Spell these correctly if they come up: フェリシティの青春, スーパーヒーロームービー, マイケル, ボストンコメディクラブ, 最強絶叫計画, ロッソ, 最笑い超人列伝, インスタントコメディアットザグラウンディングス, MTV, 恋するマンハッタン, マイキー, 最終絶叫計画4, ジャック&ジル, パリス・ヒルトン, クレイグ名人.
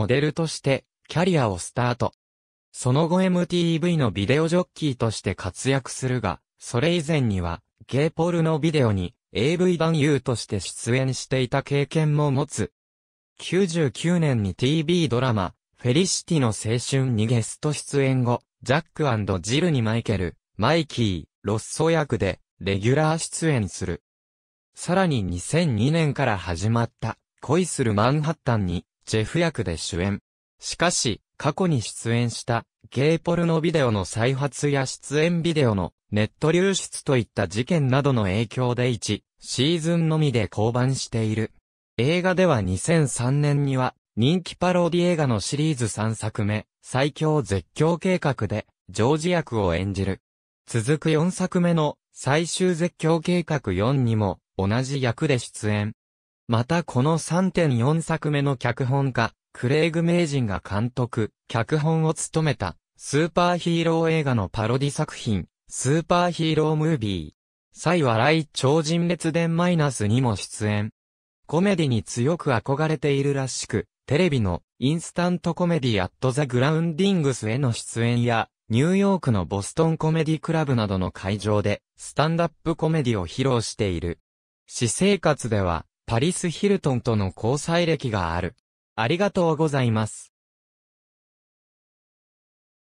モデルとしてキャリアをスタート。その後 MTV のビデオジョッキーとして活躍するが、それ以前にはゲイポルノビデオに AV 男優として出演していた経験も持つ。99年に TV ドラマ、フェリシティの青春にゲスト出演後、ジャック&ジルにマイケル、マイキー、ロッソ役でレギュラー出演する。さらに2002年から始まった恋するマンハッタンにジェフ役で主演。しかし、過去に出演したゲイポルノビデオの再発や出演ビデオのネット流出といった事件などの影響で1シーズンのみで降板している。映画では2003年には人気パロディ映画のシリーズ3作目最強絶叫計画でジョージ役を演じる。続く4作目の最終絶叫計画4にも同じ役で出演。またこの 3.4 作目の脚本家クレイグ名人が監督、脚本を務めた、スーパーヒーロー映画のパロディ作品、スーパーヒーロームービー、最笑い超人列伝-にも出演。コメディに強く憧れているらしく、テレビのインスタントコメディアットザグラウンディングスへの出演や、ニューヨークのボストンコメディクラブなどの会場で、スタンダップコメディを披露している。私生活では、パリス・ヒルトンとの交際歴がある。ありがとうございます。